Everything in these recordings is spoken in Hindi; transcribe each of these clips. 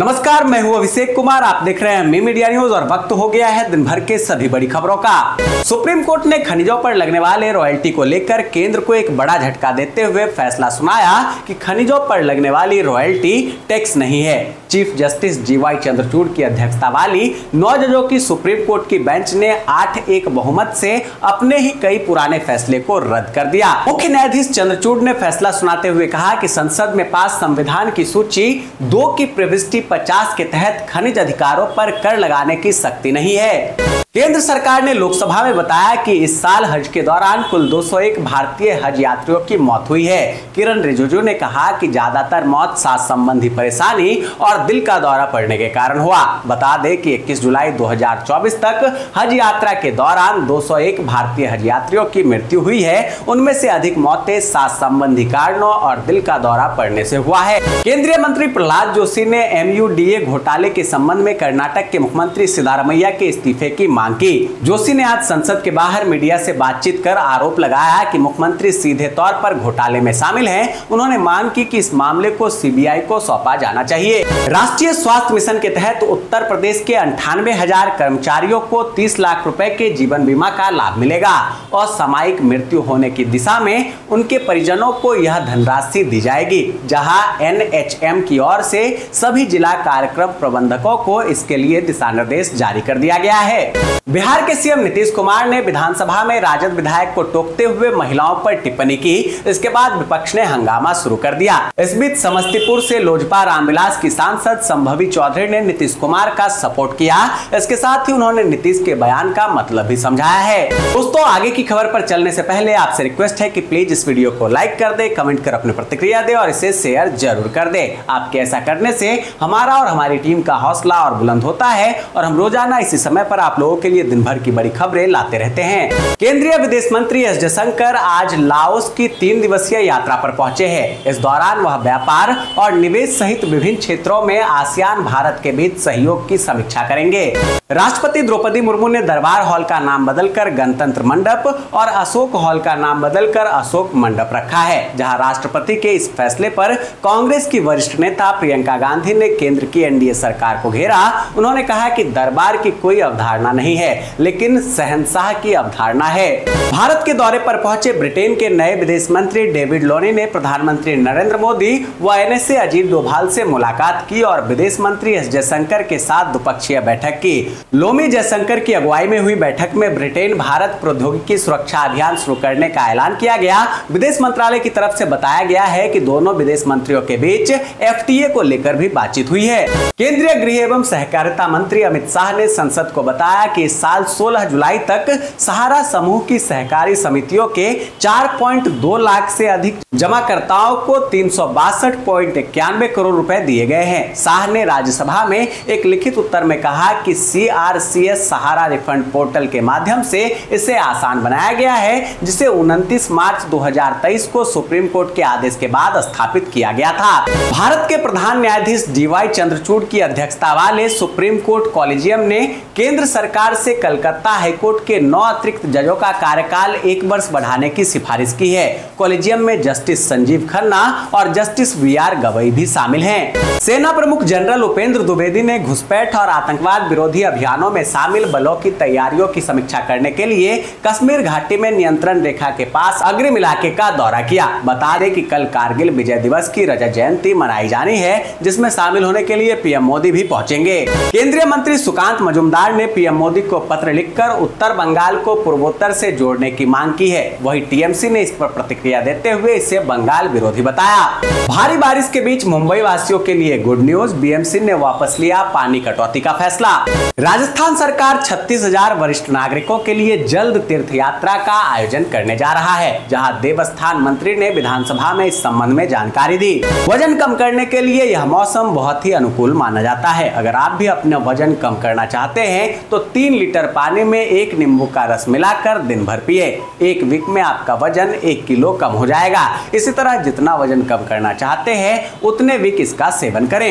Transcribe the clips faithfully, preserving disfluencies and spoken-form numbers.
नमस्कार, मैं हूं अभिषेक कुमार। आप देख रहे हैं मी मीडिया न्यूज और वक्त हो गया है दिन भर के सभी बड़ी खबरों का। सुप्रीम कोर्ट ने खनिजों पर लगने वाले रॉयल्टी को लेकर केंद्र को एक बड़ा झटका देते हुए फैसला सुनाया कि खनिजों पर लगने वाली रॉयल्टी टैक्स नहीं है। Chief justice D Y Chandrachud की अध्यक्षता वाली नौ जजों की सुप्रीम कोर्ट की बेंच ने आठ एक बहुमत से अपने ही कई पुराने फैसले को रद्द कर दिया। मुख्य न्यायाधीश चंद्रचूड़ ने फैसला सुनाते हुए कहा कि संसद में पास संविधान की सूची दो की प्रविष्टि पचास के तहत खनिज अधिकारों पर कर लगाने की सख्ती नहीं है। केंद्र सरकार ने लोकसभा में बताया कि इस साल हज के दौरान कुल दो सौ एक भारतीय हज यात्रियों की मौत हुई है। किरण रिजिजू ने कहा कि ज्यादातर मौत सांस संबंधी परेशानी और दिल का दौरा पड़ने के कारण हुआ। बता दें कि इक्कीस जुलाई दो हज़ार चौबीस तक हज यात्रा के दौरान दो सौ एक भारतीय हज यात्रियों की मृत्यु हुई है। उनमें से अधिक मौतें सांस संबंधी कारणों और दिल का दौरा पड़ने से हुआ है। केंद्रीय मंत्री प्रहलाद जोशी ने एम यू डी ए घोटाले के संबंध में कर्नाटक के मुख्यमंत्री सिद्धारमैया के इस्तीफे की मांग की। जोशी ने आज संसद के बाहर मीडिया से बातचीत कर आरोप लगाया कि मुख्यमंत्री सीधे तौर पर घोटाले में शामिल हैं। उन्होंने मांग की कि इस मामले को सीबीआई को सौंपा जाना चाहिए। राष्ट्रीय स्वास्थ्य मिशन के तहत उत्तर प्रदेश के अंठानवे हजार कर्मचारियों को तीस लाख रुपए के जीवन बीमा का लाभ मिलेगा और सामयिक मृत्यु होने की दिशा में उनके परिजनों को यह धनराशि दी जाएगी। जहाँ एन एच एम की ओर से सभी जिला कार्यक्रम प्रबंधकों को इसके लिए दिशा निर्देश जारी कर दिया गया है। बिहार के सीएम नीतीश कुमार ने विधानसभा में राजद विधायक को टोकते हुए महिलाओं पर टिप्पणी की। इसके बाद विपक्ष ने हंगामा शुरू कर दिया। इस बीच समस्तीपुर से लोजपा रामविलास की सांसद संभवी चौधरी ने नीतीश कुमार का सपोर्ट किया। इसके साथ ही उन्होंने नीतीश के बयान का मतलब भी समझाया है। दोस्तों, आगे की खबर पर चलने से पहले आपसे रिक्वेस्ट है कि प्लीज इस वीडियो को लाइक कर दे, कमेंट कर अपनी प्रतिक्रिया दे और इसे शेयर जरूर कर दे। आपके ऐसा करने से हमारा और हमारी टीम का हौसला और बुलंद होता है और हम रोजाना इसी समय पर आप लोगों के लिए दिन भर की बड़ी खबरें लाते रहते हैं। केंद्रीय विदेश मंत्री एस जयशंकर आज लाओस की तीन दिवसीय यात्रा पर पहुंचे हैं। इस दौरान वह व्यापार और निवेश सहित विभिन्न क्षेत्रों में आसियान भारत के बीच सहयोग की समीक्षा करेंगे। राष्ट्रपति द्रौपदी मुर्मू ने दरबार हॉल का नाम बदलकर गणतंत्र मंडप और अशोक हॉल का नाम बदलकर अशोक मंडप रखा है। जहाँ राष्ट्रपति के इस फैसले पर कांग्रेस की वरिष्ठ नेता प्रियंका गांधी ने केंद्र की एनडीए सरकार को घेरा। उन्होंने कहा कि दरबार की कोई अवधारणा नहीं है, लेकिन शहंशाह की अवधारणा है। भारत के दौरे पर पहुंचे ब्रिटेन के नए विदेश मंत्री डेविड लोनी ने प्रधानमंत्री नरेंद्र मोदी व N S A Ajit Doval से मुलाकात की और विदेश मंत्री एस जयशंकर के साथ द्विपक्षीय बैठक की। लोनी जयशंकर की अगुवाई में हुई बैठक में ब्रिटेन भारत प्रौद्योगिकी सुरक्षा अभियान शुरू करने का ऐलान किया गया। विदेश मंत्रालय की तरफ से बताया गया है कि दोनों विदेश मंत्रियों के बीच एफ टी ए को लेकर भी बातचीत हुई है। केंद्रीय गृह एवं सहकारिता मंत्री अमित शाह ने संसद को बताया कि इस साल सोलह जुलाई तक सहारा समूह की सहकारी समितियों के चार पॉइंट दो लाख से अधिक जमाकर्ताओं को तीन सौ बासठ पॉइंट इक्यानवे करोड़ रुपए दिए गए हैं। शाह ने राज्यसभा में एक लिखित उत्तर में कहा कि C R C S Sahara refund portal के माध्यम से इसे आसान बनाया गया है, जिसे उनतीस मार्च दो हज़ार तेईस को सुप्रीम कोर्ट के आदेश के बाद स्थापित किया गया था। भारत के प्रधान न्यायाधीश डी वाई चंद्रचूड़ की अध्यक्षता वाले सुप्रीम कोर्ट कॉलेजियम ने केंद्र सरकार से कलकत्ता हाईकोर्ट के नौ अतिरिक्त जजों का कार्यकाल एक वर्ष बढ़ाने की सिफारिश की है। कॉलेजियम में जस्टिस संजीव खन्ना और जस्टिस वी आर गवई भी शामिल हैं। सेना प्रमुख जनरल उपेंद्र द्विवेदी ने घुसपैठ और आतंकवाद विरोधी अभियानों में शामिल बलों की तैयारियों की समीक्षा करने के लिए कश्मीर घाटी में नियंत्रण रेखा के पास अग्रिम इलाके का दौरा किया। बता दें कि कल कारगिल विजय दिवस की रजत जयंती मनाई जानी है, जिसमें शामिल होने के लिए पी एम मोदी भी पहुंचेंगे। केंद्रीय मंत्री सुकांत मजूमदार ने पी एम मोदी को पत्र लिखकर उत्तर बंगाल को पूर्वोत्तर से जोड़ने की मांग की है। वहीं टी एम सी ने इस पर प्रतिक्रिया देते हुए इसे बंगाल विरोधी बताया। भारी बारिश के बीच मुंबई वासियों के लिए good news, B M C ने वापस लिया पानी कटौती का फैसला। राजस्थान सरकार छत्तीस हज़ार वरिष्ठ नागरिकों के लिए जल्द तीर्थ यात्रा का आयोजन करने जा रहा है। जहाँ देवस्थान मंत्री ने विधानसभा में इस संबंध में जानकारी दी। वजन कम करने के लिए यह मौसम बहुत ही अनुकूल माना जाता है। अगर आप भी अपना वजन कम करना चाहते हैं तो तीन लीटर पानी में एक नींबू का रस मिलाकर दिन भर पिए। एक वीक में आपका वजन एक किलो कम हो जाएगा। इसी तरह जितना वजन कम करना चाहते हैं उतने वीक इसका सेवन करें।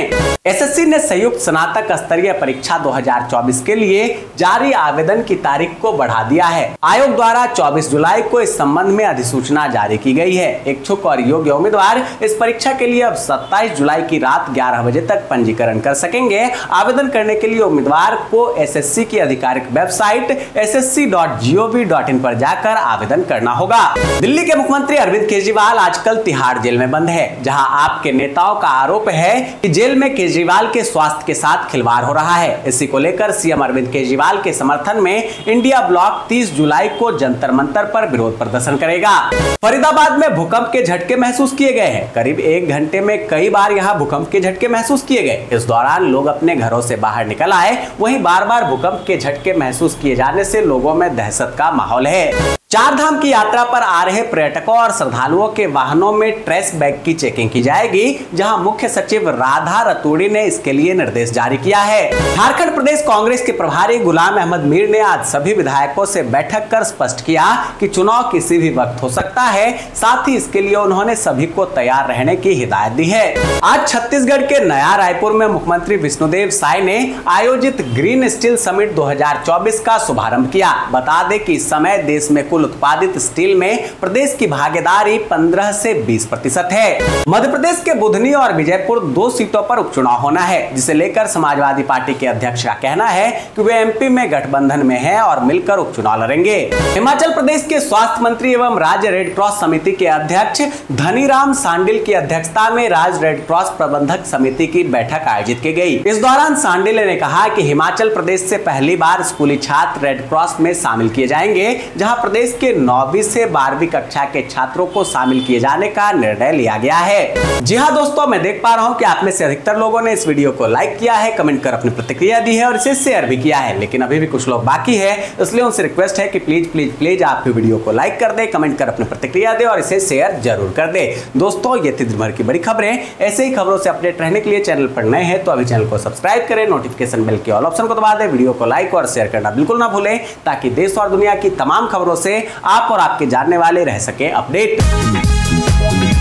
एसएससी ने संयुक्त स्नातक स्तरीय परीक्षा दो हज़ार चौबीस के लिए जारी आवेदन की तारीख को बढ़ा दिया है। आयोग द्वारा चौबीस जुलाई को इस संबंध में अधिसूचना जारी की गई है। इच्छुक और योग्य उम्मीदवार इस परीक्षा के लिए अब सत्ताईस जुलाई की रात ग्यारह बजे तक पंजीकरण कर सकेंगे। आवेदन करने के लिए उम्मीदवार को एसएससी की आधिकारिक website S S C dot G O V dot in पर जाकर आवेदन करना होगा। दिल्ली के मुख्यमंत्री अरविंद केजरीवाल आजकल तिहाड़ जेल में बंद है, जहां आपके नेताओं का आरोप है कि जेल में केजरीवाल के स्वास्थ्य के साथ खिलवाड़ हो रहा है। इसी को लेकर सीएम अरविंद केजरीवाल के समर्थन में इंडिया ब्लॉक तीस जुलाई को जंतर मंतर पर विरोध प्रदर्शन करेगा। फरीदाबाद में भूकंप के झटके महसूस किए गए हैं। करीब एक घंटे में कई बार यहाँ भूकंप के झटके महसूस किए गए। इस दौरान लोग अपने घरों से बाहर निकल आए। वहीं बार बार भूकंप के झटके महसूस किए जाने से लोगों में दहशत का माहौल है। चार धाम की यात्रा पर आ रहे पर्यटकों और श्रद्धालुओं के वाहनों में ट्रैश बैग की चेकिंग की जाएगी, जहां मुख्य सचिव राधा रतूड़ी ने इसके लिए निर्देश जारी किया है। झारखंड प्रदेश कांग्रेस के प्रभारी गुलाम अहमद मीर ने आज सभी विधायकों से बैठक कर स्पष्ट किया कि चुनाव किसी भी वक्त हो सकता है। साथ ही इसके लिए उन्होंने सभी को तैयार रहने की हिदायत दी है। आज छत्तीसगढ़ के नया रायपुर में मुख्यमंत्री विष्णुदेव साय ने आयोजित ग्रीन स्टील समिट दो हजार चौबीस का शुभारम्भ किया। बता दें कि इस समय देश में उत्पादित स्टील में प्रदेश की भागीदारी पंद्रह से बीस प्रतिशत है। मध्य प्रदेश के बुधनी और विजयपुर दो सीटों पर उपचुनाव होना है, जिसे लेकर समाजवादी पार्टी के अध्यक्ष का कहना है कि वे एमपी में गठबंधन में हैं और मिलकर उपचुनाव लड़ेंगे। हिमाचल प्रदेश के स्वास्थ्य मंत्री एवं राज्य रेड क्रॉस समिति के अध्यक्ष धनीराम सांडिल की अध्यक्षता में राज्य रेड क्रॉस प्रबंधक समिति की बैठक आयोजित की गयी। इस दौरान सांडिल ने कहा कि हिमाचल प्रदेश से पहली बार स्कूली छात्र रेड क्रॉस में शामिल किए जाएंगे, जहाँ प्रदेश के नौवीं से बारहवीं कक्षा के छात्रों को शामिल किए जाने का निर्णय लिया गया है। जी हाँ दोस्तों, मैं देख पा रहा हूँ कि आप में से अधिकतर लोगों ने इस वीडियो को लाइक किया है, कमेंट कर अपनी प्रतिक्रिया दी है और इसे शेयर भी किया है। लेकिन अभी भी कुछ लोग बाकी है, इसलिए उनसे रिक्वेस्ट है कि प्लीज प्लीज प्लीज आप भी वीडियो को लाइक कर दे, कमेंट कर अपनी प्रतिक्रिया दे और इसे शेयर जरूर कर दे। दोस्तों, ये थी दिन भर की बड़ी खबरें। ऐसे ही खबरों से अपडेट रहने के लिए चैनल पर नए हैं तो अभी चैनल को सब्सक्राइब करें, नोटिफिकेशन बेल के ऑल ऑप्शन को दबा दें, वीडियो को लाइक और शेयर करना बिल्कुल ना भूलें, ताकि देश और दुनिया की तमाम खबरों से आप और आपके जानने वाले रह सके अपडेट।